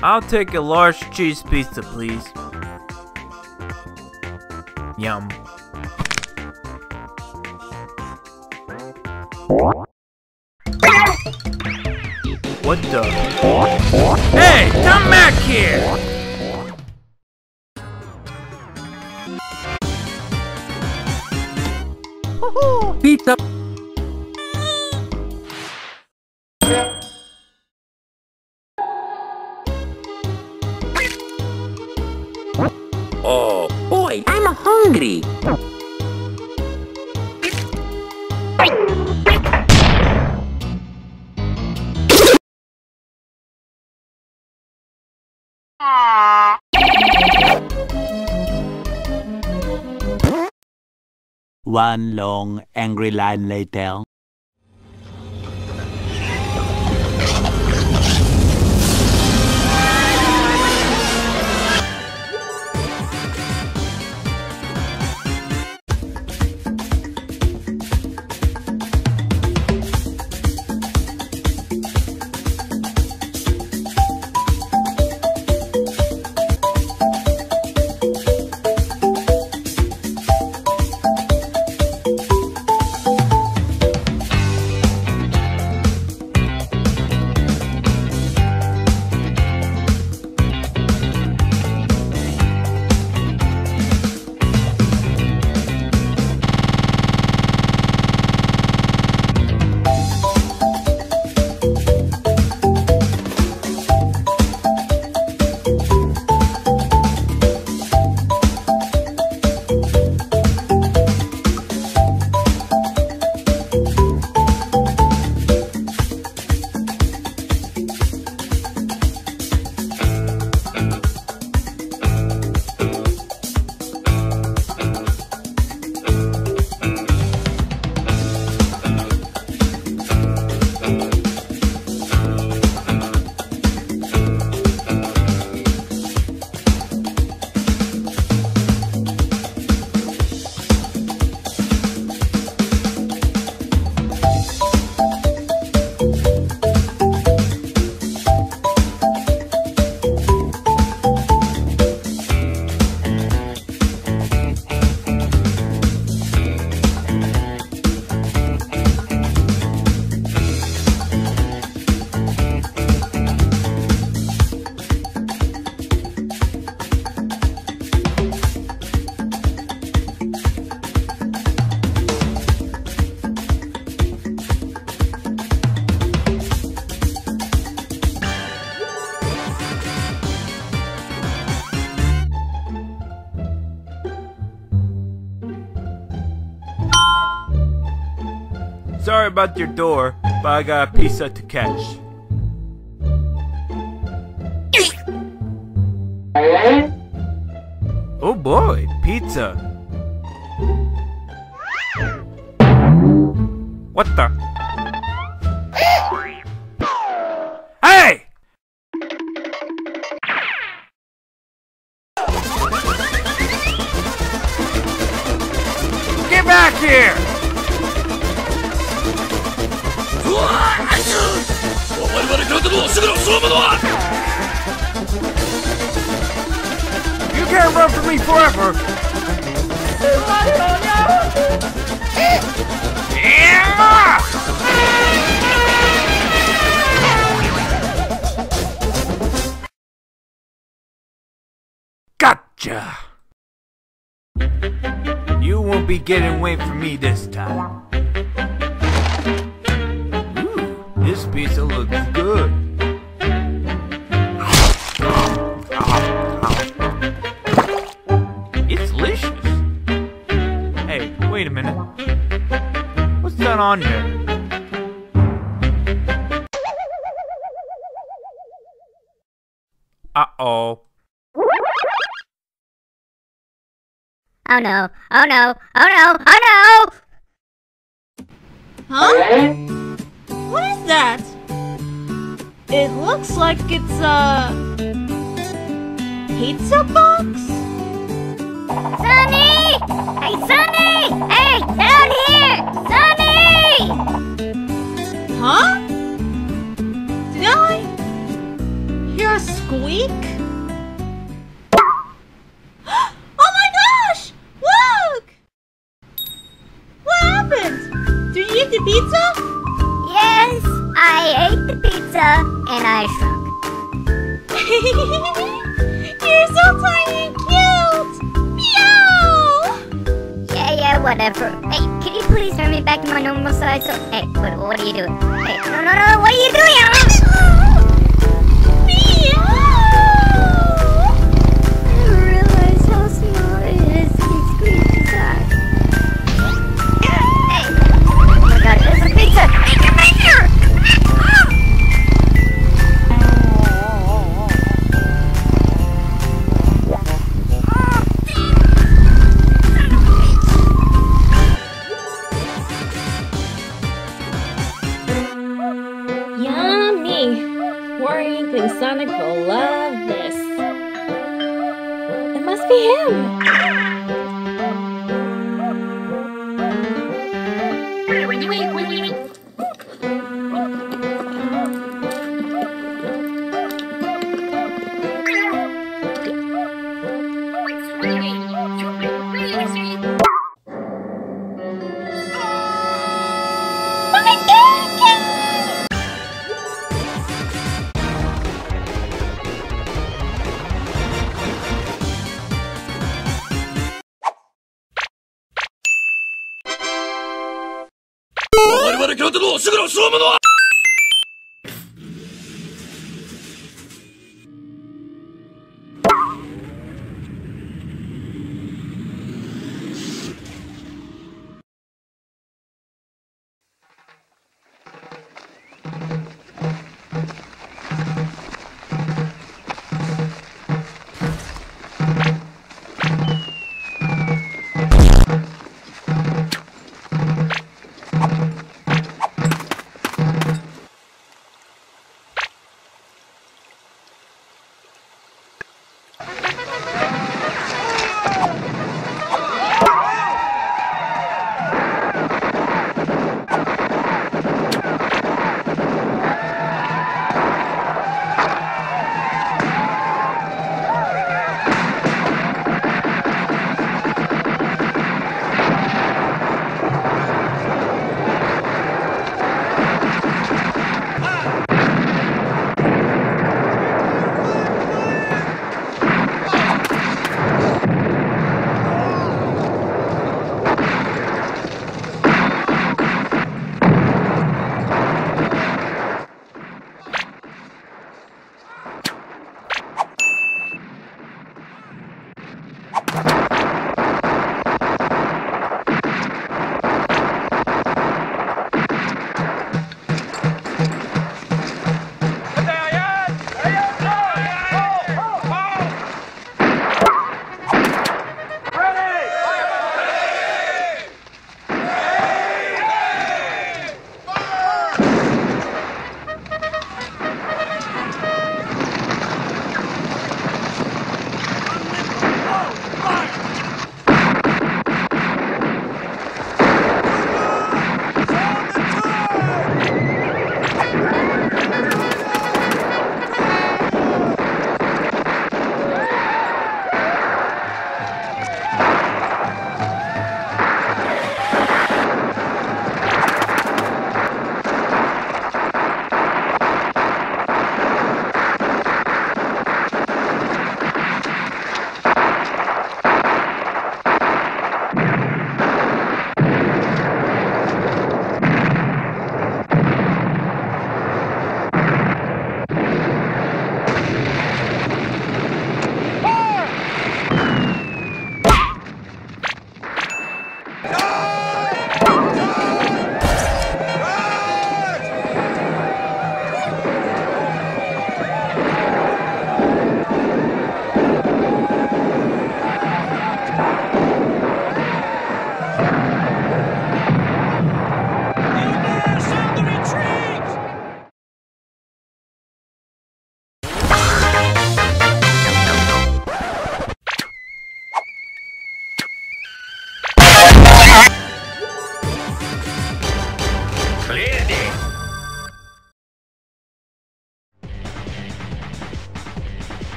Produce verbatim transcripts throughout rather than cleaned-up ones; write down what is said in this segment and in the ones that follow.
I'll take a large cheese pizza, please. Yum. What the? Hey, come back here! Woohoo! Pizza! Oh boy, I'm hungry! One long, angry line later. Sorry about your door, but I got a pizza to catch. Oh boy, pizza. What the? Hey! Get back here! You can't run from me forever! Gotcha! You won't be getting away from me this time. Ooh, this pizza looks good. Wait a minute. What's that on there? Uh-oh. Oh no. Oh no. Oh no. Oh no! Huh? What is that? It looks like it's a pizza box? Sunny! Hey, Sunny! Hey, get out of here! Sunny! Huh? Did I hear a squeak? the pizza? Yes, I ate the pizza and I shrunk. You're so tiny and cute! Meow! Yeah, yeah, whatever. Hey, can you please turn me back to my normal size? So, hey, what, what are you doing? Hey, no, no, no, what are you doing? Inkling Sonic will love this. It must be him. My dad!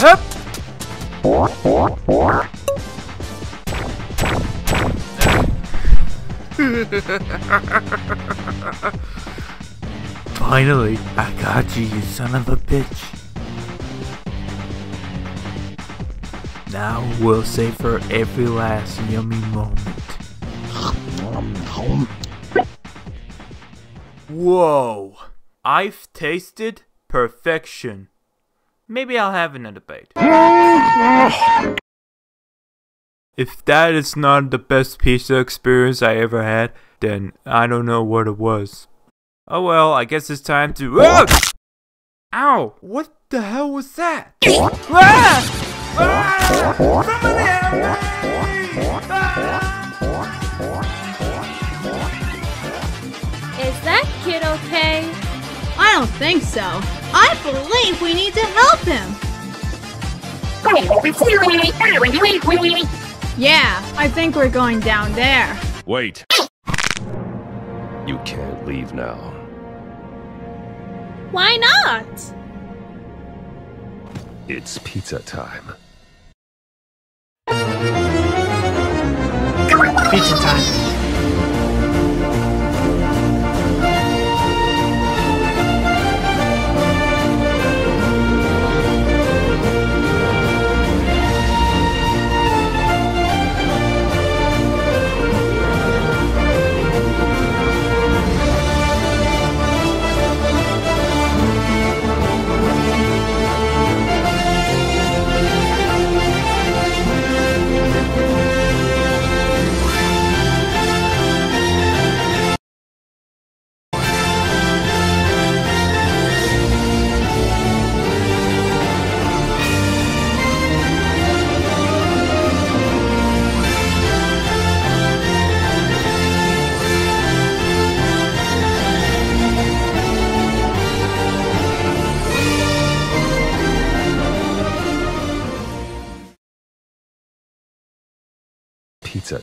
Hup! Finally, I got you, you son of a bitch. Now we'll savor every last yummy moment. Whoa! I've tasted perfection. Maybe I'll have another bite. If that is not the best pizza experience I ever had, then I don't know what it was. Oh well, I guess it's time to— Ugh! Ow! What the hell was that? Ah! Ah! Someone help me! Ah! Is that kid okay? I don't think so. I believe we need to help him! Yeah, I think we're going down there. Wait. You can't leave now. Why not? It's pizza time. Pizza time. Pizza.